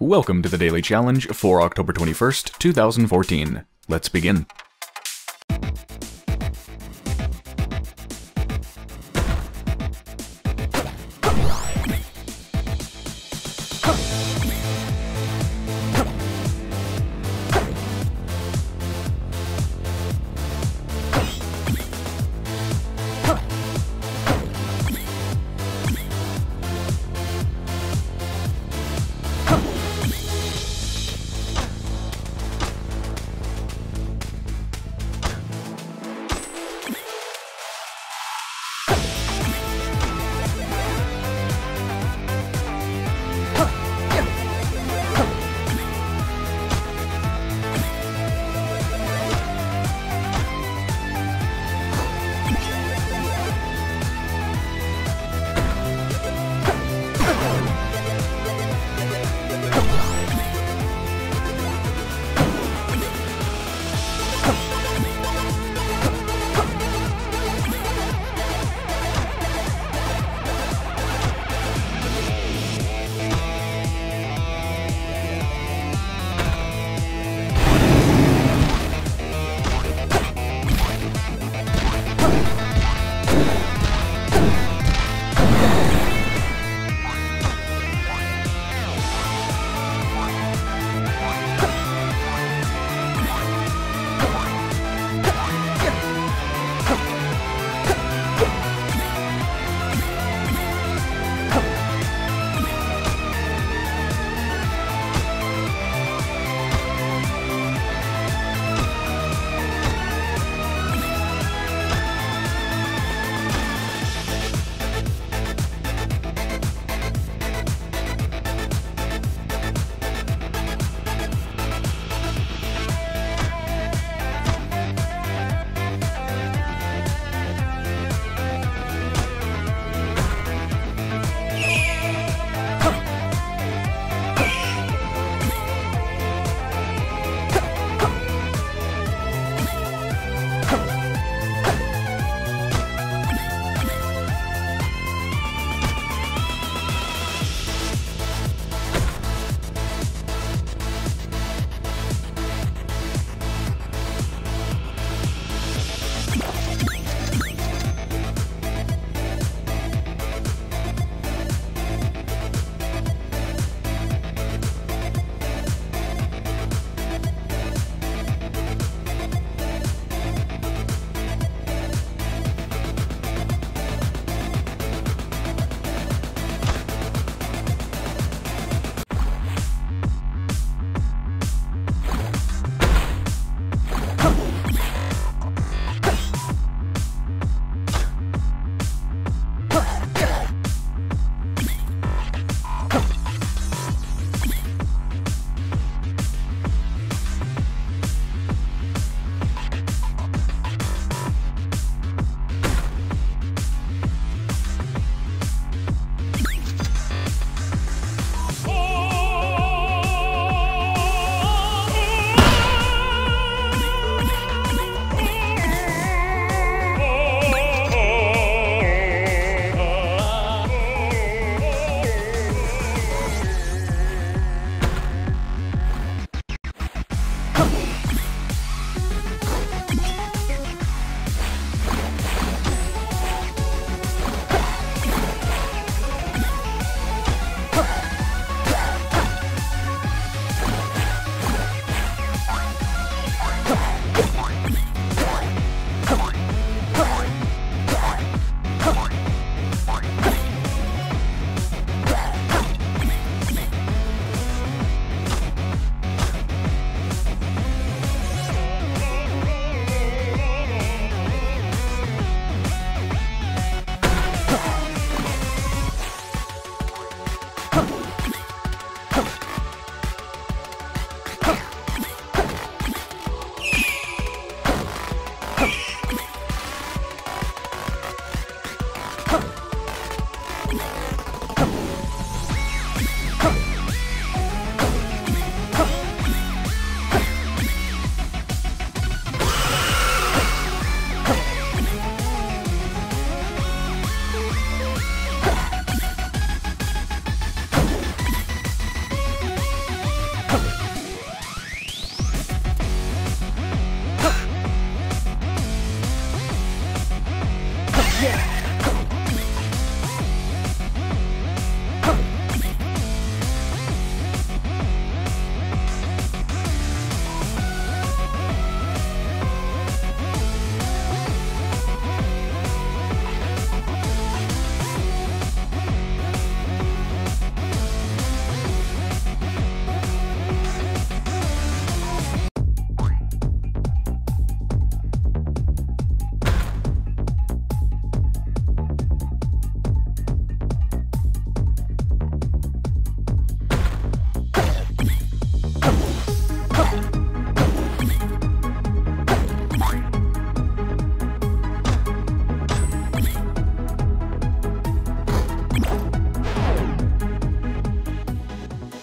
Welcome to the Daily Challenge for October 21st, 2014. Let's begin.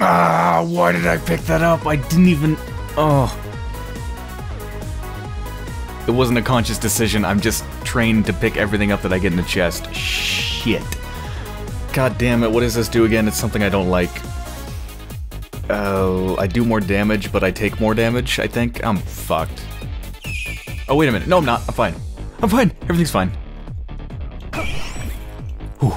Ah, why did I pick that up? I didn't even... Oh. It wasn't a conscious decision. I'm just trained to pick everything up that I get in the chest. Shit. God damn it. What does this do again? It's something I don't like. Oh, I do more damage, but I take more damage, I think. I'm fucked. Oh, wait a minute. No, I'm not. I'm fine. I'm fine. Everything's fine. Ooh.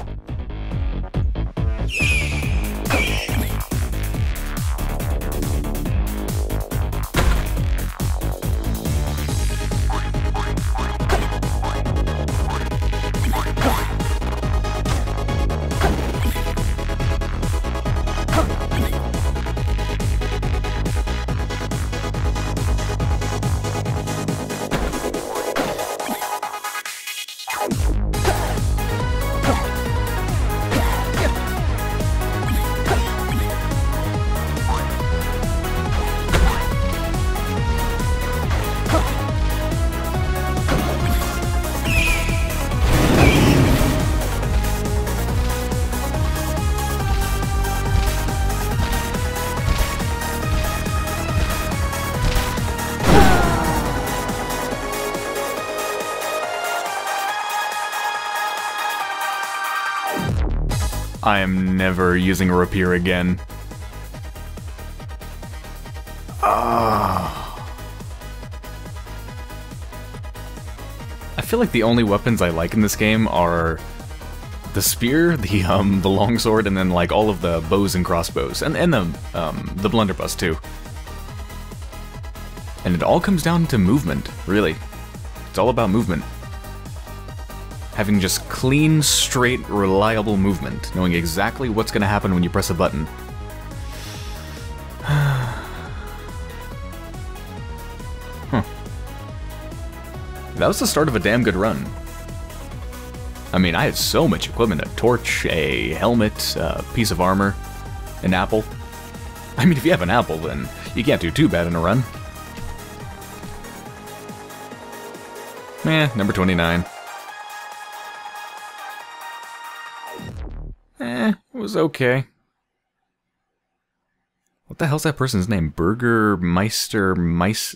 I am never using a rapier again. I feel like the only weapons I like in this game are the spear, the longsword, and then like all of the bows and crossbows, and the blunderbuss too. And it all comes down to movement, really. It's all about movement. Having just clean, straight, reliable movement, knowing exactly what's going to happen when you press a button. Huh. That was the start of a damn good run. I mean, I had so much equipment, a torch, a helmet, a piece of armor, an apple. I mean, if you have an apple, then you can't do too bad in a run. Number 29. It was okay. What the hell's that person's name? Burgermeister. Nice.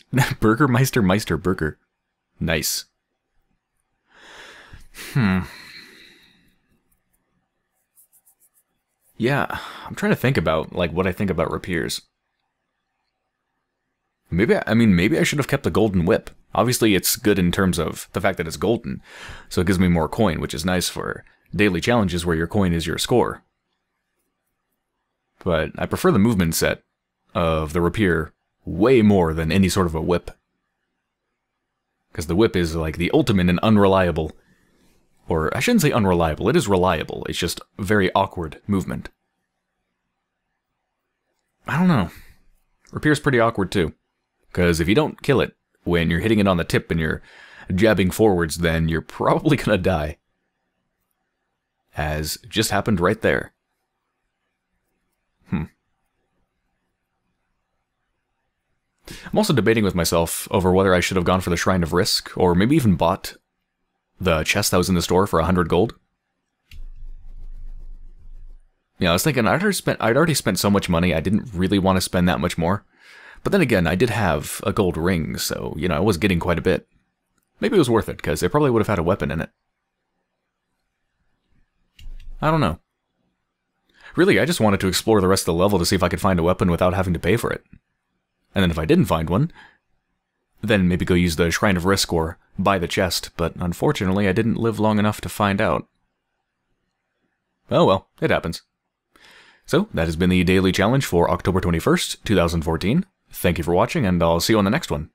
Yeah, I'm trying to think about, like, what I think about rapiers. Maybe I should have kept the golden whip. Obviously, it's good in terms of the fact that it's golden, so it gives me more coin, which is nice for daily challenges where your coin is your score. But I prefer the movement set of the rapier way more than any sort of a whip. Because the whip is like the ultimate and unreliable. Or I shouldn't say unreliable, it is reliable. It's just very awkward movement. I don't know. Rapier's pretty awkward too. Because if you don't kill it when you're hitting it on the tip and you're jabbing forwards, then you're probably going to die. As just happened right there. I'm also debating with myself over whether I should have gone for the Shrine of Risk, or maybe even bought the chest that was in the store for 100 gold. Yeah, I was thinking I'd already spent so much money, I didn't really want to spend that much more. But then again, I did have a gold ring, so, you know, I was getting quite a bit. Maybe it was worth it, because they probably would have had a weapon in it. I don't know. Really, I just wanted to explore the rest of the level to see if I could find a weapon without having to pay for it. And then if I didn't find one, then maybe go use the Shrine of Risk or buy the chest, but unfortunately I didn't live long enough to find out. Oh well, it happens. So, that has been the Daily Challenge for October 21st, 2014. Thank you for watching, and I'll see you on the next one.